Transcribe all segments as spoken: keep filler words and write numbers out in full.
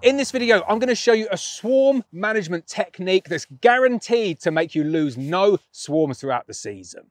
In this video, I'm going to show you a swarm management technique that's guaranteed to make you lose no swarms throughout the season.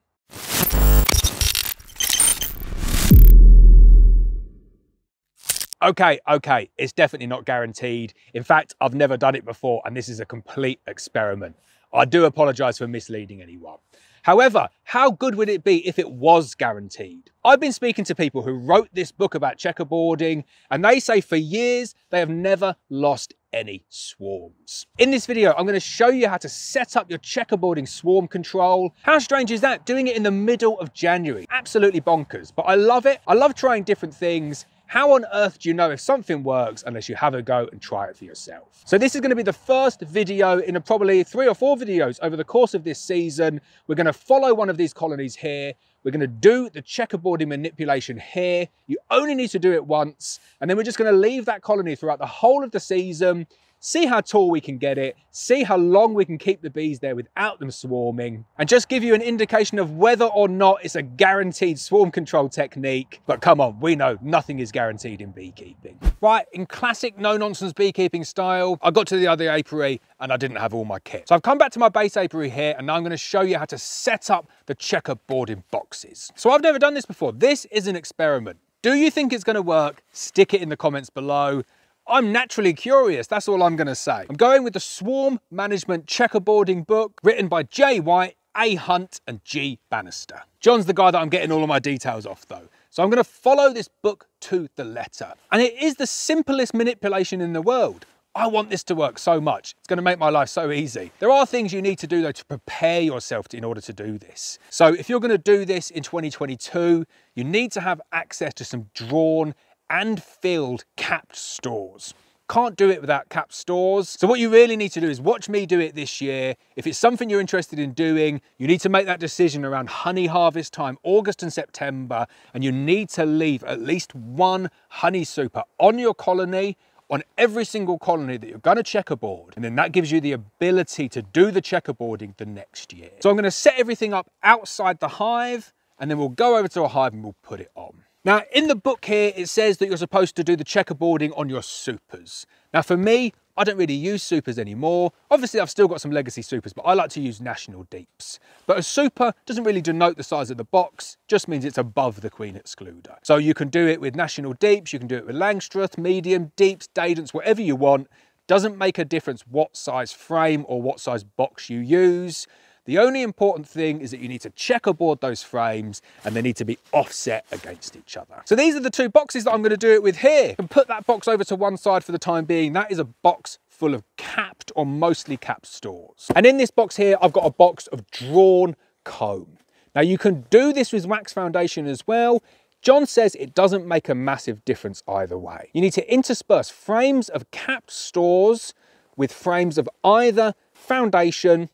Okay, okay, it's definitely not guaranteed. In fact, I've never done it before, and this is a complete experiment. I do apologize for misleading anyone. However, how good would it be if it was guaranteed? I've been speaking to people who wrote this book about checkerboarding, and they say for years they have never lost any swarms. In this video, I'm going to show you how to set up your checkerboarding swarm control. How strange is that? Doing it in the middle of January. Absolutely bonkers, but I love it. I love trying different things. How on earth do you know if something works unless you have a go and try it for yourself? So this is going to be the first video in a probably three or four videos over the course of this season. We're going to follow one of these colonies here. We're going to do the checkerboarding manipulation here. You only need to do it once. And then we're just going to leave that colony throughout the whole of the season, see how tall we can get it, see how long we can keep the bees there without them swarming, and just give you an indication of whether or not it's a guaranteed swarm control technique. But come on, we know nothing is guaranteed in beekeeping. Right, in classic no-nonsense beekeeping style, I got to the other apiary and I didn't have all my kit. So I've come back to my base apiary here, and now I'm going to show you how to set up the checkerboarding boxes. So I've never done this before. This is an experiment. Do you think it's going to work? Stick it in the comments below. I'm naturally curious, that's all I'm going to say. I'm going with the Swarm Management Checkerboarding book, written by J. White, A. Hunt and G. Bannister. John's the guy that I'm getting all of my details off though. So I'm going to follow this book to the letter. And it is the simplest manipulation in the world. I want this to work so much. It's going to make my life so easy. There are things you need to do though to prepare yourself in order to do this. So if you're going to do this in twenty twenty-two, you need to have access to some drawn and filled capped stores. Can't do it without capped stores. So what you really need to do is watch me do it this year. If it's something you're interested in doing, you need to make that decision around honey harvest time, August and September, and you need to leave at least one honey super on your colony, on every single colony that you're gonna checkerboard. And then that gives you the ability to do the checkerboarding the next year. So I'm gonna set everything up outside the hive, and then we'll go over to a hive and we'll put it on. Now, in the book here, it says that you're supposed to do the checkerboarding on your supers. Now, for me, I don't really use supers anymore. Obviously, I've still got some legacy supers, but I like to use national deeps. But a super doesn't really denote the size of the box, just means it's above the queen excluder. So you can do it with national deeps, you can do it with Langstroth, medium, deeps, Dadents, whatever you want. Doesn't make a difference what size frame or what size box you use. The only important thing is that you need to checkerboard those frames, and they need to be offset against each other. So these are the two boxes that I'm going to do it with here. You can put that box over to one side for the time being. That is a box full of capped or mostly capped stores. And in this box here, I've got a box of drawn comb. Now you can do this with wax foundation as well. John says it doesn't make a massive difference either way. You need to intersperse frames of capped stores with frames of either foundation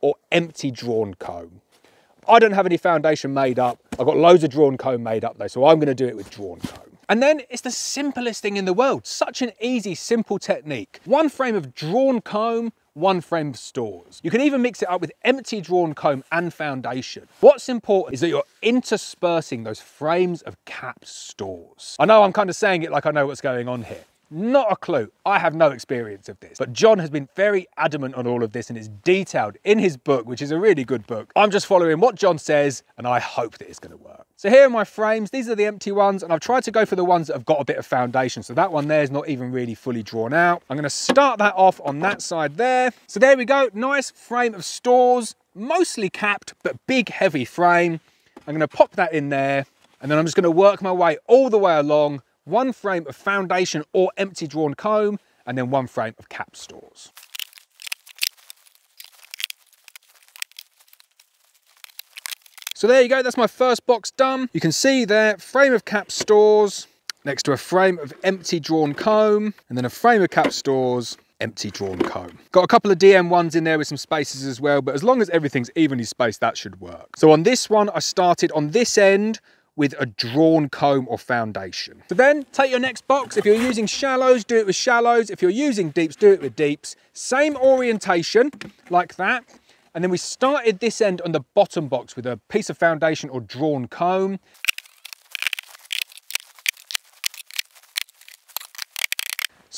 or empty drawn comb. I don't have any foundation made up. I've got loads of drawn comb made up though, so I'm gonna do it with drawn comb. And then it's the simplest thing in the world. Such an easy, simple technique. One frame of drawn comb, one frame of stores. You can even mix it up with empty drawn comb and foundation. What's important is that you're interspersing those frames of capped stores. I know I'm kind of saying it like I know what's going on here. Not a clue. I have no experience of this, but John has been very adamant on all of this, and it's detailed in his book, which is a really good book. I'm just following what John says, and I hope that it's going to work. So here are my frames. These are the empty ones, and I've tried to go for the ones that have got a bit of foundation. So that one there is not even really fully drawn out. I'm going to start that off on that side there. So there we go. Nice frame of stores, mostly capped, but big, heavy frame. I'm going to pop that in there, and then I'm just going to work my way all the way along. One frame of foundation or empty drawn comb, and then one frame of cap stores. So there you go, that's my first box done. You can see there, frame of cap stores next to a frame of empty drawn comb, and then a frame of cap stores, empty drawn comb. Got a couple of D M ones in there with some spaces as well, but as long as everything's evenly spaced, that should work. So on this one, I started on this end with a drawn comb or foundation. So then take your next box. If you're using shallows, do it with shallows. If you're using deeps, do it with deeps. Same orientation, like that. And then we started this end on the bottom box with a piece of foundation or drawn comb.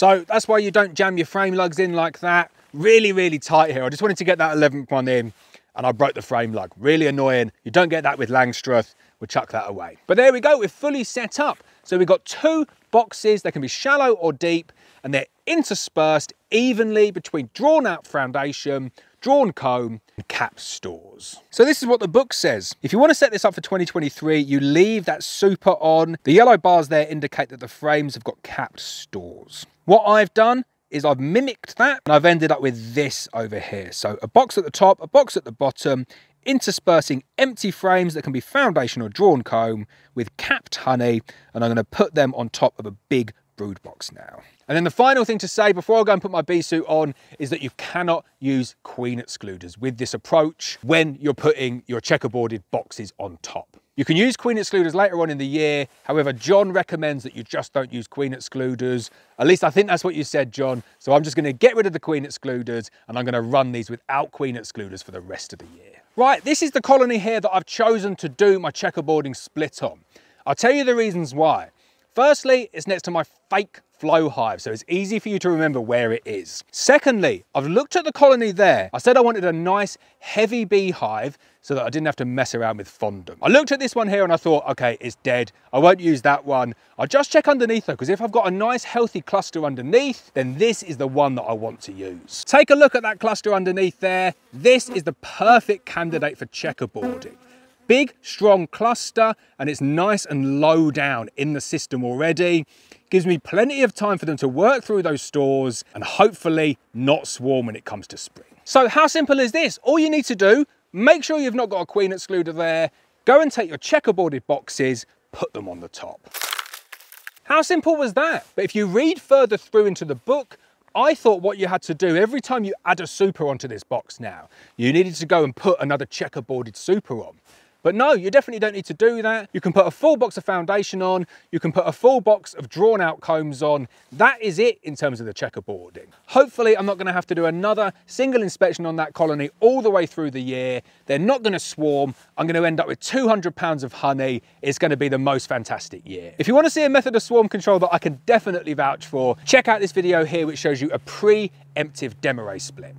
So that's why you don't jam your frame lugs in like that. Really, really tight here. I just wanted to get that eleventh one in and I broke the frame lug. Really annoying. You don't get that with Langstroth. We'll chuck that away. But there we go, we're fully set up. So we've got two boxes. They can be shallow or deep and they're interspersed evenly between drawn out foundation, drawn comb and cap stores. So this is what the book says. If you want to set this up for twenty twenty-three, you leave that super on. The yellow bars there indicate that the frames have got capped stores. What I've done is I've mimicked that and I've ended up with this over here. So a box at the top, a box at the bottom, interspersing empty frames that can be foundation or drawn comb with capped honey, and I'm going to put them on top of a big brood box now. And then the final thing to say before I go and put my bee suit on is that you cannot use queen excluders with this approach when you're putting your checkerboarded boxes on top. You can use queen excluders later on in the year. However, John recommends that you just don't use queen excluders. At least I think that's what you said, John. So I'm just going to get rid of the queen excluders and I'm going to run these without queen excluders for the rest of the year. Right, this is the colony here that I've chosen to do my checkerboarding split on. I'll tell you the reasons why. Firstly, it's next to my fake flow hive, so it's easy for you to remember where it is. Secondly, I've looked at the colony there. I said I wanted a nice heavy beehive so that I didn't have to mess around with fondant. I looked at this one here and I thought, okay, it's dead. I won't use that one. I'll just check underneath though, because if I've got a nice healthy cluster underneath, then this is the one that I want to use. Take a look at that cluster underneath there. This is the perfect candidate for checkerboarding. Big, strong cluster, and it's nice and low down in the system already. Gives me plenty of time for them to work through those stores and hopefully not swarm when it comes to spring. So how simple is this? All you need to do, make sure you've not got a queen excluder there, go and take your checkerboarded boxes, put them on the top. How simple was that? But if you read further through into the book, I thought what you had to do every time you add a super onto this box now, you needed to go and put another checkerboarded super on. But no, you definitely don't need to do that. You can put a full box of foundation on, you can put a full box of drawn out combs on. That is it in terms of the checkerboarding. Hopefully I'm not gonna have to do another single inspection on that colony all the way through the year. They're not gonna swarm. I'm gonna end up with two hundred pounds of honey. It's gonna be the most fantastic year. If you wanna see a method of swarm control that I can definitely vouch for, check out this video here, which shows you a pre-emptive Demaree split.